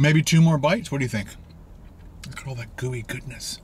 Maybe two more bites. What do you think? Look at all that gooey goodness.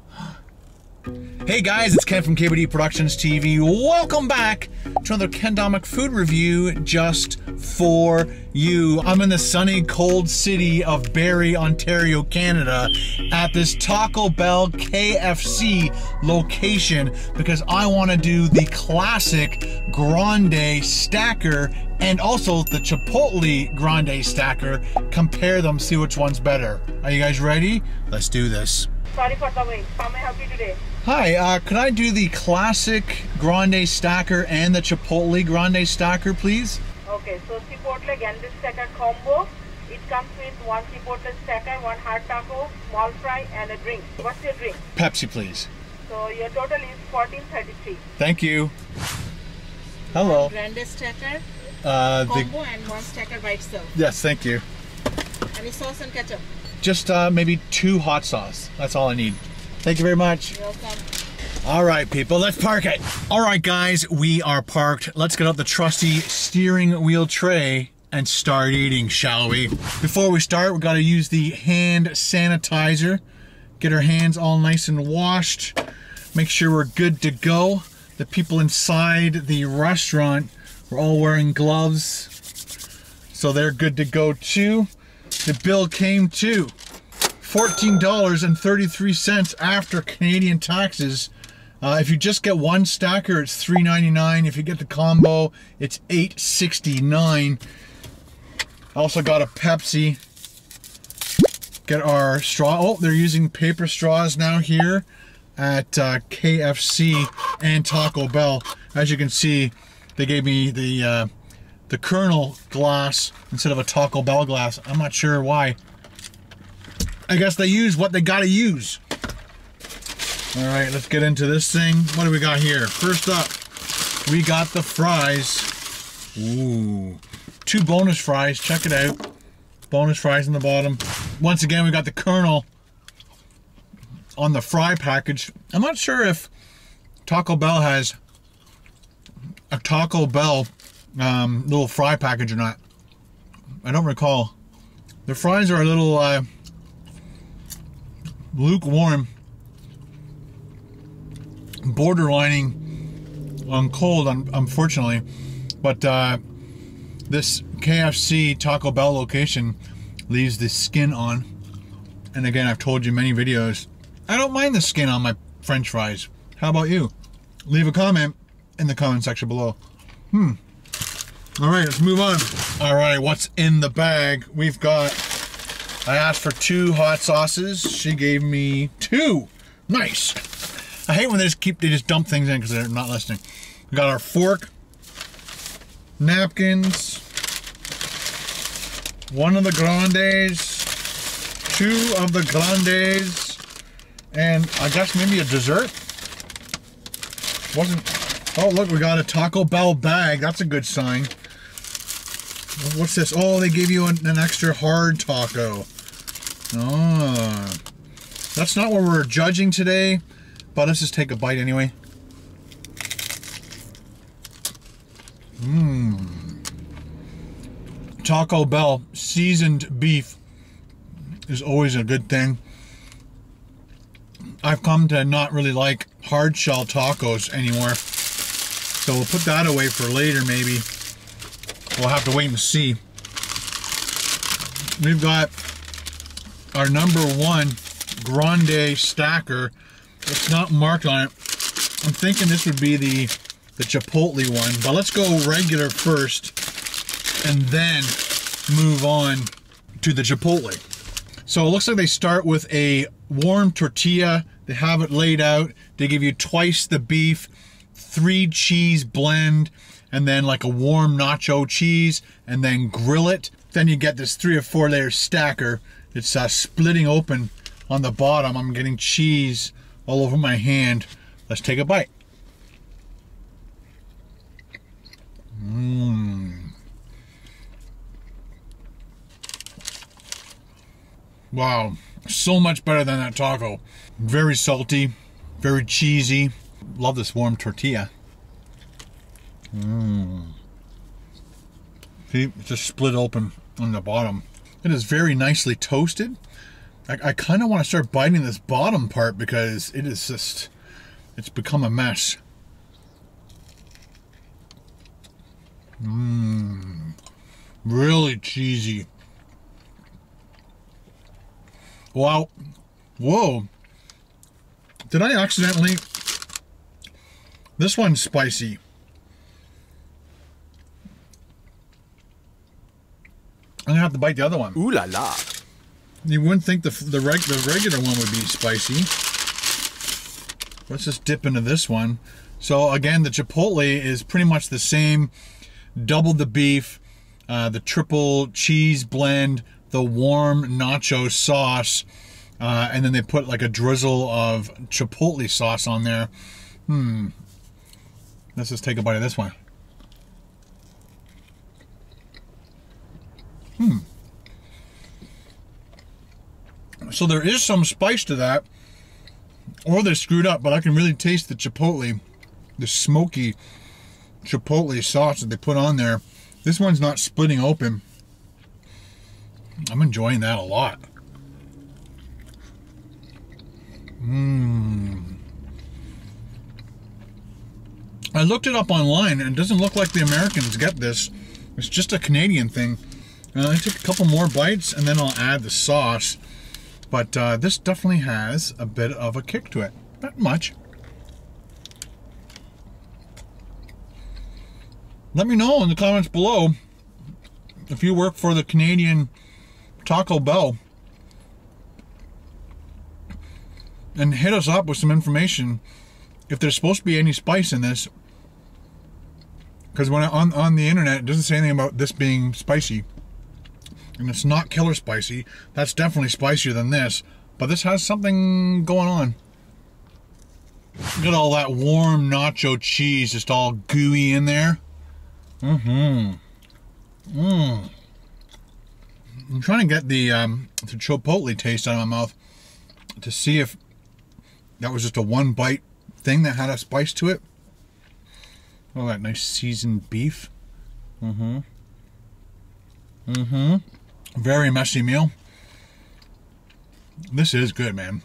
Hey guys, it's Ken from KBD Productions TV. Welcome back to another Ken Domik food review just for you. I'm in the sunny, cold city of Barrie, Ontario, Canada at this Taco Bell KFC location because I want to do the classic grande stacker and also the Chipotle grande stacker. Compare them, see which one's better. Are you guys ready? Let's do this. Sorry for the wait. How may I help you today? Hi, could I do the classic grande stacker and the Chipotle grande stacker, please? Okay, so Chipotle grande stacker combo. It comes with one Chipotle stacker, one hard taco, small fry, and a drink. What's your drink? Pepsi, please. So your total is $14.33. Thank you. Hello. Grande stacker combo and one stacker by itself. Yes, thank you. Any sauce and ketchup? Just maybe two hot sauce. That's all I need. Thank you very much. You're welcome. All right, people, let's park it. All right, guys, we are parked. Let's get out the trusty steering wheel tray and start eating, shall we? Before we start, we gotta use the hand sanitizer. Get our hands all nice and washed. Make sure we're good to go. The people inside the restaurant were all wearing gloves, so they're good to go too. The bill came to $14.33 after Canadian taxes. If you just get one stacker, it's $3.99. If you get the combo, it's $8.69. Also got a Pepsi. Get our straw. Oh, they're using paper straws now here at KFC and Taco Bell. As you can see, they gave me the Colonel glass instead of a Taco Bell glass. I'm not sure why. I guess they use what they gotta use. All right, let's get into this thing. What do we got here? First up, we got the fries. Ooh, two bonus fries, check it out. Bonus fries on the bottom. Once again, we got the Colonel on the fry package. I'm not sure if Taco Bell has a Taco Bell little fry package or not. I don't recall. The fries are a little lukewarm, borderlining on cold, unfortunately. But this KFC Taco Bell location leaves the skin on. And again, I've told you many videos, I don't mind the skin on my French fries. How about you? Leave a comment in the comment section below. All right, let's move on. All right, what's in the bag? We've got, I asked for two hot sauces. She gave me two. Nice. I hate when they just dump things in because they're not listening. We got our fork, napkins, one of the grandes, two of the grandes, and I guess maybe a dessert. Wasn't, oh look, we got a Taco Bell bag. That's a good sign. What's this? Oh, they gave you an extra hard taco. Oh. That's not what we're judging today, but let's just take a bite anyway. Taco Bell seasoned beef is always a good thing. I've come to not really like hard shell tacos anymore, so we'll put that away for later maybe. We'll have to wait and see. We've got our number one grande stacker. It's not marked on it. I'm thinking this would be the Chipotle one, but let's go regular first and then move on to the Chipotle. So it looks like they start with a warm tortilla. They have it laid out. They give you twice the beef, 3 cheese blend, and then like a warm nacho cheese, and then grill it. Then you get this 3 or 4 layer stacker. It's splitting open on the bottom. I'm getting cheese all over my hand. Let's take a bite. Wow, so much better than that taco. Very salty, very cheesy. Love this warm tortilla. See, it's just split open on the bottom. It is very nicely toasted. I kind of want to start biting this bottom part because it is just, it's become a mess. Mmm, really cheesy. Wow, whoa. Did I accidentally, this one's spicy. I'm gonna have to bite the other one. Ooh la la. You wouldn't think the regular one would be spicy. Let's just dip into this one. So again, the Chipotle is pretty much the same. Double the beef, the triple cheese blend, the warm nacho sauce, and then they put like a drizzle of Chipotle sauce on there. Hmm. Let's just take a bite of this one. Hmm. So there is some spice to that, or they screwed up, but I can really taste the Chipotle, the smoky Chipotle sauce that they put on there. This one's not splitting open. I'm enjoying that a lot. Mmm. I looked it up online, and it doesn't look like the Americans get this. It's just a Canadian thing. I took a couple more bites, and then I'll add the sauce. But this definitely has a bit of a kick to it. Not much. Let me know in the comments below if you work for the Canadian Taco Bell, and hit us up with some information if there's supposed to be any spice in this, because when on the internet it doesn't say anything about this being spicy, and it's not killer spicy. That's definitely spicier than this, but this has something going on. Look at all that warm nacho cheese just all gooey in there. Mm-hmm. Mmm. I'm trying to get the Chipotle taste out of my mouth to see if that was just a one bite thing that had a spice to it. Oh, that nice seasoned beef. Mm-hmm. Mm-hmm. Very messy meal. This is good, man.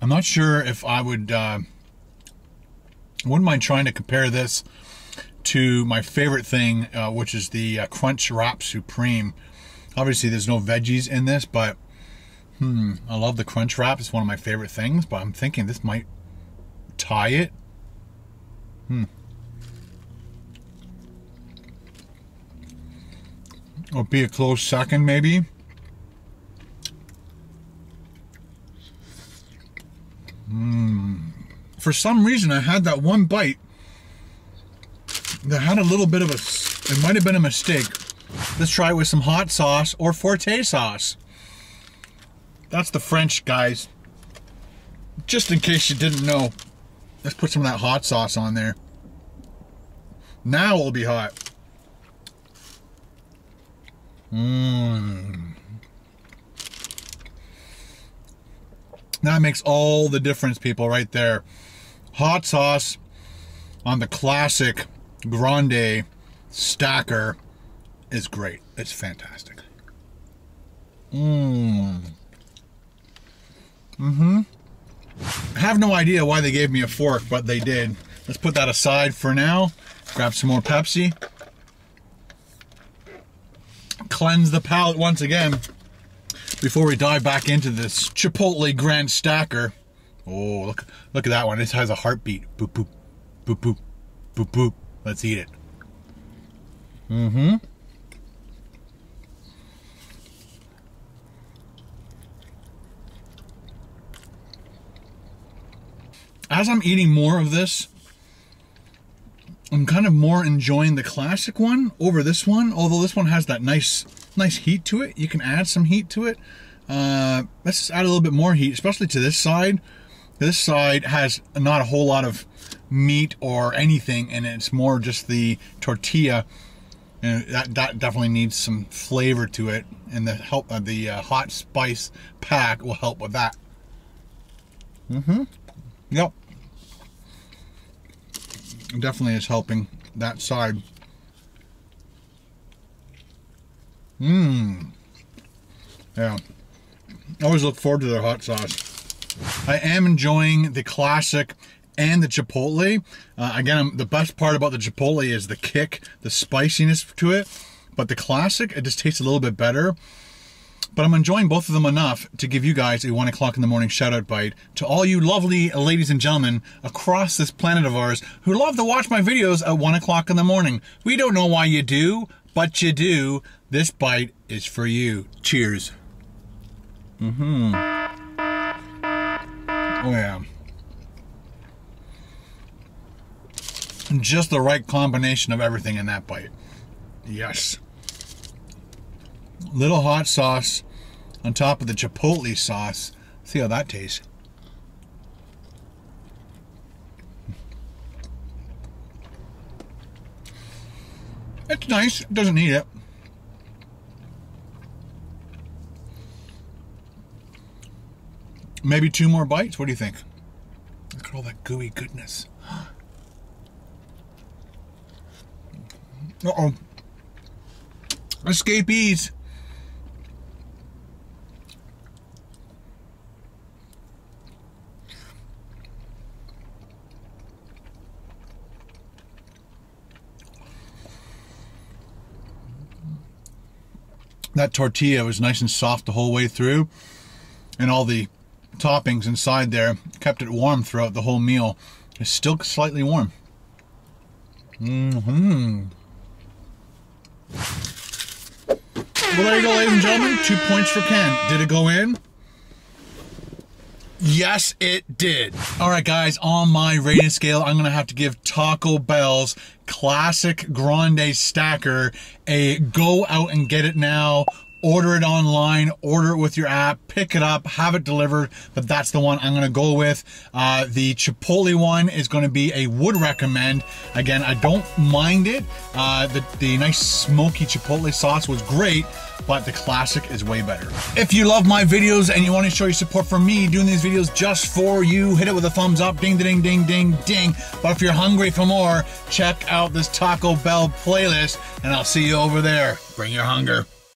I'm not sure if I would, wouldn't mind trying to compare this to my favorite thing, which is the Crunch Wrap Supreme. Obviously there's no veggies in this, but I love the Crunch Wrap. It's one of my favorite things, but I'm thinking this might tie it. Or be a close second maybe. For some reason I had that one bite that had a little bit of a, it might have been a mistake. Let's try it with some hot sauce or forte sauce. That's the French, guys. Just in case you didn't know, let's put some of that hot sauce on there. Now it'll be hot. Mmm. That makes all the difference, people, right there. Hot sauce on the classic grande stacker is great. It's fantastic. Mmm. Mm-hmm. I have no idea why they gave me a fork, but they did. Let's put that aside for now. Grab some more Pepsi. Cleanse the palate once again before we dive back into this Chipotle Grand Stacker. Oh, look at that one. This has a heartbeat. Boop, boop, boop, boop, boop, boop. Let's eat it. Mm-hmm. As I'm eating more of this, I'm kind of more enjoying the classic one over this one, although this one has that nice heat to it. You can add some heat to it. Let's just add a little bit more heat, especially to this side. This side has not a whole lot of meat or anything, and it's more just the tortilla, and that definitely needs some flavor to it, and the help of the hot spice pack will help with that. Mm-hmm. Yep. It definitely is helping that side. Mmm. Yeah. I always look forward to their hot sauce. I am enjoying the classic and the Chipotle. Again, the best part about the Chipotle is the kick, the spiciness to it. But the classic, it just tastes a little bit better. But I'm enjoying both of them enough to give you guys a 1 o'clock in the morning shout out bite to all you lovely ladies and gentlemen across this planet of ours who love to watch my videos at 1 o'clock in the morning. We don't know why you do, but you do. This bite is for you. Cheers. Oh yeah. Just the right combination of everything in that bite. Yes. Little hot sauce on top of the Chipotle sauce. See how that tastes. It's nice, it doesn't need it. Maybe two more bites, what do you think? Look at all that gooey goodness. Uh-oh. Escapees. That tortilla was nice and soft the whole way through, and all the toppings inside there kept it warm throughout the whole meal. It's still slightly warm. Well, there you go, ladies and gentlemen. 2 points for Ken. Did it go in? Yes, it did. All right, guys, on my rating scale, I'm going to have to give Taco Bell's classic grande stacker a go out and get it now. Order it online, order it with your app, pick it up, have it delivered, but that's the one I'm gonna go with. The Chipotle one is gonna be a would recommend. Again, I don't mind it. The nice smoky Chipotle sauce was great, but the classic is way better. If you love my videos and you wanna show your support for me doing these videos just for you, hit it with a thumbs up, ding, ding, ding, ding, ding. But if you're hungry for more, check out this Taco Bell playlist, and I'll see you over there. Bring your hunger.